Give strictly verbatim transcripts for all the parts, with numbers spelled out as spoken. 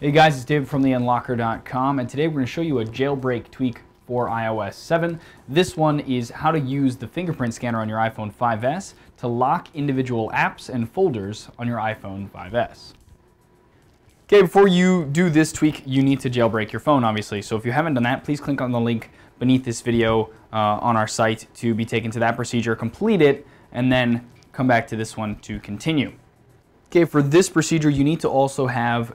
Hey guys, it's David from the unlocker dot com, and today we're going to show you a jailbreak tweak for i O S seven. This one is how to use the fingerprint scanner on your iPhone five S to lock individual apps and folders on your iPhone five S. Okay, before you do this tweak, you need to jailbreak your phone, obviously. So if you haven't done that, please click on the link beneath this video uh, on our site to be taken to that procedure, complete it, and then come back to this one to continue. Okay, for this procedure, you need to also have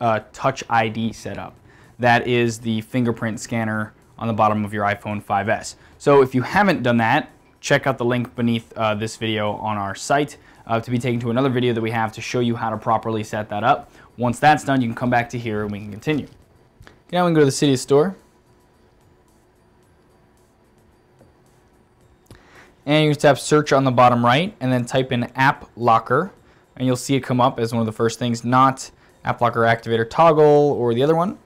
Uh, Touch I D setup. That is the fingerprint scanner on the bottom of your iPhone five S. So if you haven't done that, check out the link beneath uh, this video on our site uh, to be taken to another video that we have to show you how to properly set that up. Once that's done, you can come back to here and we can continue. Okay, now we can go to the Cydia store. And you just tap search on the bottom right and then type in App Locker, and you'll see it come up as one of the first things, not App Locker Activator Toggle or the other one.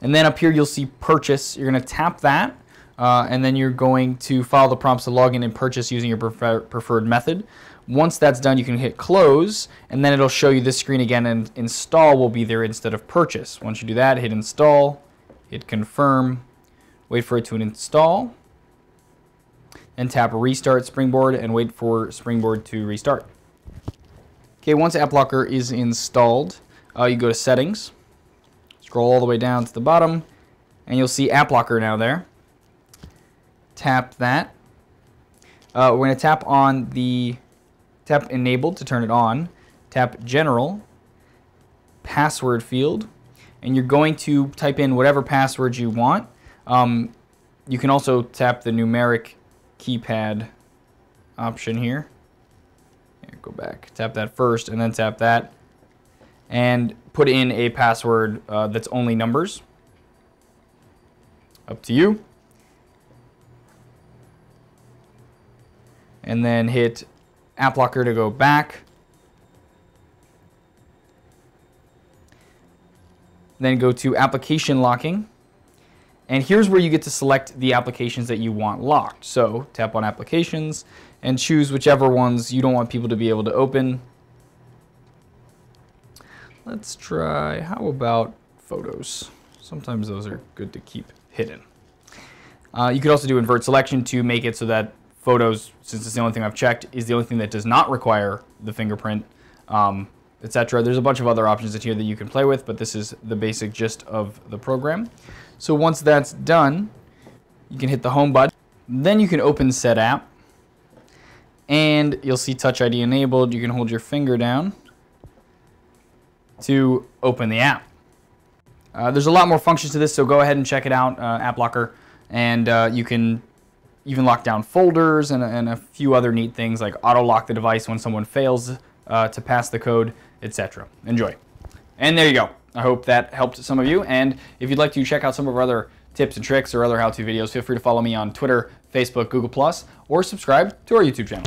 And then up here you'll see Purchase. You're going to tap that uh, and then you're going to follow the prompts to log in and purchase using your prefer preferred method. Once that's done, you can hit Close, and then it'll show you this screen again, and Install will be there instead of Purchase. Once you do that, hit Install, hit Confirm, wait for it to install, and tap Restart Springboard and wait for Springboard to restart. Okay, once App Locker is installed, uh, you go to Settings, scroll all the way down to the bottom, and you'll see App Locker now there. Tap that. Uh, we're going to tap on the tap Enabled to turn it on. Tap General, Password field, and you're going to type in whatever password you want. Um, you can also tap the numeric keypad option here. Go back, tap that first, and then tap that, and put in a password uh, that's only numbers. Up to you. And then hit App Locker to go back. Then go to Application Locking, and here's where you get to select the applications that you want locked. So tap on Applications and choose whichever ones you don't want people to be able to open. Let's try, how about photos? Sometimes those are good to keep hidden. Uh, you could also do invert selection to make it so that photos, since it's the only thing I've checked, is the only thing that does not require the fingerprint, um, et cetera. There's a bunch of other options in here that you can play with, but this is the basic gist of the program. So once that's done, you can hit the Home button. Then you can open Set App, and you'll see Touch I D enabled. You can hold your finger down to open the app. Uh, there's a lot more functions to this, so go ahead and check it out, uh, App Locker, and uh, you can even lock down folders and, and a few other neat things like auto-lock the device when someone fails uh, to pass the code, et cetera. Enjoy. And there you go. I hope that helped some of you, and if you'd like to check out some of our other tips and tricks or other how-to videos, feel free to follow me on Twitter, Facebook, Google Plus, or subscribe to our YouTube channel.